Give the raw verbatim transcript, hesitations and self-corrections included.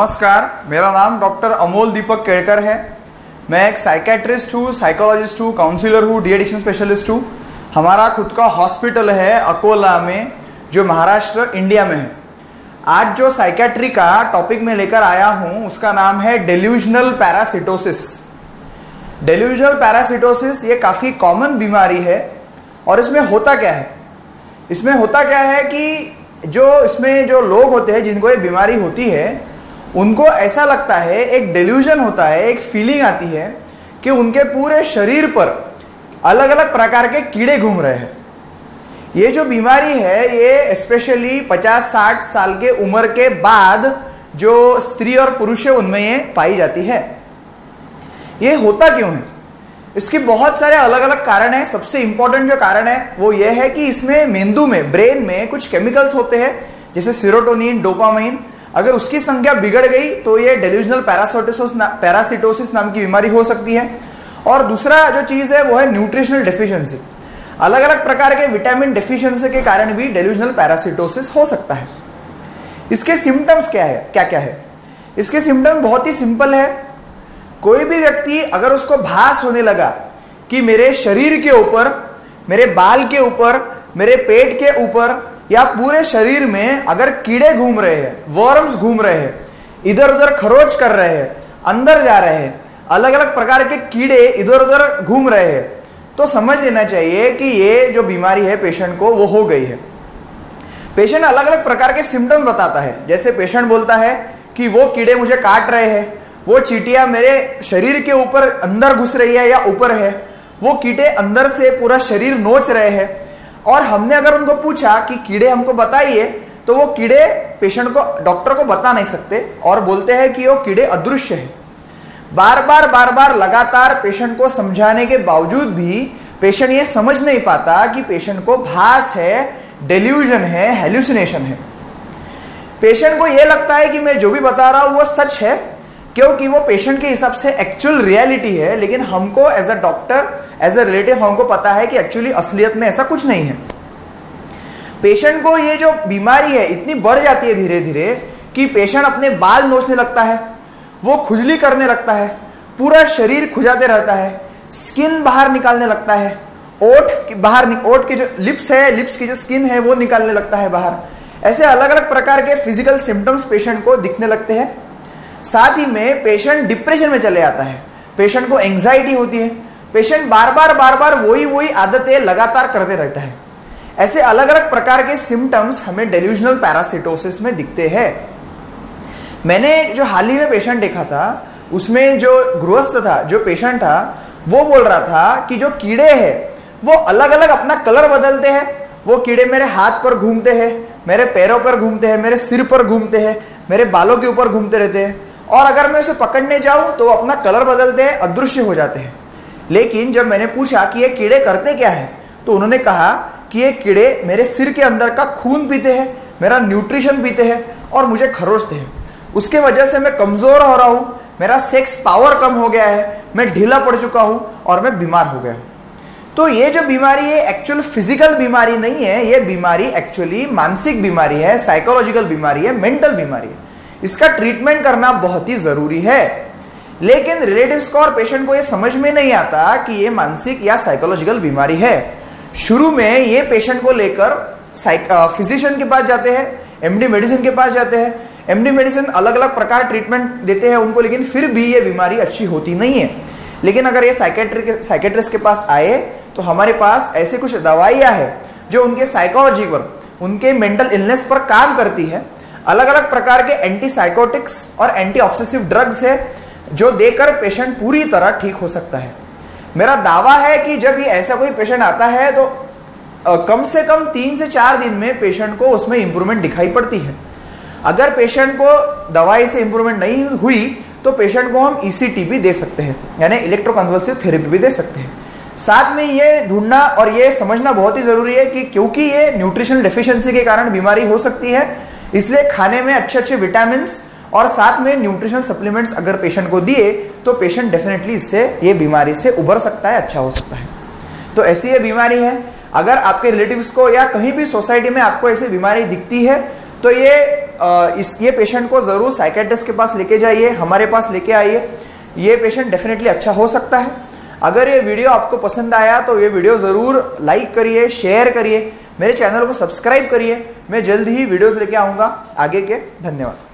नमस्कार, मेरा नाम डॉक्टर अमोल दीपक केळकर है। मैं एक साइकेट्रिस्ट हूँ, साइकोलॉजिस्ट हूँ, काउंसलर हूँ, डी एडिक्शन स्पेशलिस्ट हूँ। हमारा खुद का हॉस्पिटल है अकोला में, जो महाराष्ट्र इंडिया में है। आज जो साइकेट्री का टॉपिक में लेकर आया हूँ उसका नाम है डिल्यूजनल पैरासाइटोसिस। डिल्यूजनल पैरासाइटोसिस ये काफ़ी कॉमन बीमारी है। और इसमें होता क्या है, इसमें होता क्या है कि जो इसमें जो लोग होते हैं जिनको ये बीमारी होती है, उनको ऐसा लगता है, एक डिल्यूजन होता है, एक फीलिंग आती है कि उनके पूरे शरीर पर अलग अलग प्रकार के कीड़े घूम रहे हैं। ये जो बीमारी है ये स्पेशली पचास साठ साल के उम्र के बाद जो स्त्री और पुरुष है उनमें ये पाई जाती है। ये होता क्यों है, इसके बहुत सारे अलग अलग कारण हैं। सबसे इम्पोर्टेंट जो कारण है वो ये है कि इसमें मेंदू में, ब्रेन में कुछ केमिकल्स होते हैं जैसे सीरोटोनिन, डोपामाइन। अगर उसकी संख्या बिगड़ गई तो ये डिल्यूजनल पैरासाइटोसिस पैरासाइटोसिस नाम की बीमारी हो सकती है। और दूसरा जो चीज़ है वो है न्यूट्रिशनल डेफिशिएंसी। अलग अलग प्रकार के विटामिन डेफिशिएंसी के कारण भी डिल्यूजनल पैरासाइटोसिस हो सकता है। इसके सिम्टम्स क्या है, क्या क्या है इसके सिम्टम बहुत ही सिंपल है। कोई भी व्यक्ति अगर उसको भास होने लगा कि मेरे शरीर के ऊपर, मेरे बाल के ऊपर, मेरे पेट के ऊपर या पूरे शरीर में अगर कीड़े घूम रहे हैं, वर्म्स घूम रहे हैं, इधर उधर खरोच कर रहे हैं, अंदर जा रहे हैं, अलग अलग प्रकार के कीड़े इधर उधर घूम रहे हैं, तो समझ लेना चाहिए कि ये जो बीमारी है पेशेंट को वो हो गई है। पेशेंट अलग अलग प्रकार के सिम्टम्स बताता है। जैसे पेशेंट बोलता है कि वो कीड़े मुझे काट रहे हैं, वो चींटियाँ मेरे शरीर के ऊपर अंदर घुस रही है या ऊपर है, वो कीड़े अंदर से पूरा शरीर नोच रहे हैं। और हमने अगर उनको पूछा कि कीड़े हमको बताइए, तो वो कीड़े पेशेंट को, डॉक्टर को बता नहीं सकते और बोलते हैं कि वो कीड़े अदृश्य है। बार बार बार बार लगातार पेशेंट को समझाने के बावजूद भी पेशेंट ये समझ नहीं पाता कि पेशेंट को भास है, डिल्यूजन है, हेल्यूसिनेशन है। पेशेंट को ये लगता है कि मैं जो भी बता रहा हूँ वो सच है, क्योंकि वो पेशेंट के हिसाब से एक्चुअल रियलिटी है। लेकिन हमको as a doctor, as a relative, हमको पता है कि एक्चुअली असलियत में ऐसा कुछ नहीं है। पेशेंट को ये जो बीमारी है इतनी बढ़ जाती है धीरे धीरे कि पेशेंट अपने बाल नोचने लगता है, वो खुजली करने लगता है, पूरा शरीर खुजाते रहता है, स्किन बाहर निकालने लगता है, ओठ बाहर, ओठ के जो लिप्स है, लिप्स की जो स्किन है वो निकालने लगता है बाहर। ऐसे अलग अलग प्रकार के फिजिकल सिम्टम्स पेशेंट को दिखने लगते हैं। साथ ही में पेशेंट डिप्रेशन में चले जाता है, पेशेंट को एंग्जाइटी होती है, पेशेंट बार बार बार बार वही वही आदतें लगातार करते रहता है। ऐसे अलग अलग प्रकार के सिम्टम्स हमें डिल्यूजनल पैरासाइटोसिस में दिखते हैं। मैंने जो हाल ही में पेशेंट देखा था उसमें जो गृहस्थ था, जो पेशेंट था, वो बोल रहा था कि जो कीड़े हैं वो अलग अलग अपना कलर बदलते हैं। वो कीड़े मेरे हाथ पर घूमते हैं, मेरे पैरों पर घूमते हैं, मेरे सिर पर घूमते हैं, मेरे बालों के ऊपर घूमते रहते हैं। और अगर मैं उसे पकड़ने जाऊँ तो वो अपना कलर बदलते हैं, अदृश्य हो जाते हैं। लेकिन जब मैंने पूछा कि ये कीड़े करते क्या हैं, तो उन्होंने कहा कि ये कीड़े मेरे सिर के अंदर का खून पीते हैं, मेरा न्यूट्रिशन पीते हैं और मुझे खरोचते हैं। उसके वजह से मैं कमज़ोर हो रहा हूँ, मेरा सेक्स पावर कम हो गया है, मैं ढीला पड़ चुका हूँ और मैं बीमार हो गया हूँ। तो ये जो बीमारी है एक्चुअल फिजिकल बीमारी नहीं है, ये बीमारी एक्चुअली मानसिक बीमारी है, साइकोलॉजिकल बीमारी है, मेंटल बीमारी है। इसका ट्रीटमेंट करना बहुत ही ज़रूरी है। लेकिन रिलेटिव्स को और पेशेंट को ये समझ में नहीं आता कि ये मानसिक या साइकोलॉजिकल बीमारी है। शुरू में ये पेशेंट को लेकर फिजिशियन के पास जाते हैं, एमडी मेडिसिन के पास जाते हैं। एमडी मेडिसिन अलग अलग प्रकार ट्रीटमेंट देते हैं उनको, लेकिन फिर भी ये बीमारी अच्छी होती नहीं है। लेकिन अगर ये साइकेट्रिक साइकेट्रिस्ट के पास आए तो हमारे पास ऐसे कुछ दवाइयाँ हैं जो उनके साइकोलॉजी पर, उनके मेंटल इलनेस पर काम करती है। अलग अलग प्रकार के एंटी साइकोटिक्स और एंटी ऑब्सेसिव ड्रग्स है जो देकर पेशेंट पूरी तरह ठीक हो सकता है। मेरा दावा है कि जब ये ऐसा कोई पेशेंट आता है तो आ, कम से कम तीन से चार दिन में पेशेंट को उसमें इम्प्रूवमेंट दिखाई पड़ती है। अगर पेशेंट को दवाई से इम्प्रूवमेंट नहीं हुई तो पेशेंट को हम ई सी टी भी दे सकते हैं, यानी इलेक्ट्रोकन्वल्सिव थेरेपी भी दे सकते हैं। साथ में ये ढूंढना और ये समझना बहुत ही ज़रूरी है कि क्योंकि ये न्यूट्रिशनल डेफिशिएंसी के कारण बीमारी हो सकती है, इसलिए खाने में अच्छे अच्छे विटामिन और साथ में न्यूट्रिशन सप्लीमेंट्स अगर पेशेंट को दिए तो पेशेंट डेफिनेटली इससे, ये बीमारी से उबर सकता है, अच्छा हो सकता है। तो ऐसी ये बीमारी है। अगर आपके रिलेटिव्स को या कहीं भी सोसाइटी में आपको ऐसी बीमारी दिखती है तो ये इस ये पेशेंट को ज़रूर साइकेट्रिस्ट के पास लेके जाइए, हमारे पास लेके आइए, ये पेशेंट डेफिनेटली अच्छा हो सकता है। अगर ये वीडियो आपको पसंद आया तो ये वीडियो ज़रूर लाइक करिए, शेयर करिए, मेरे चैनल को सब्सक्राइब करिए। मैं जल्द ही वीडियोज़ लेके आऊँगा आगे के। धन्यवाद।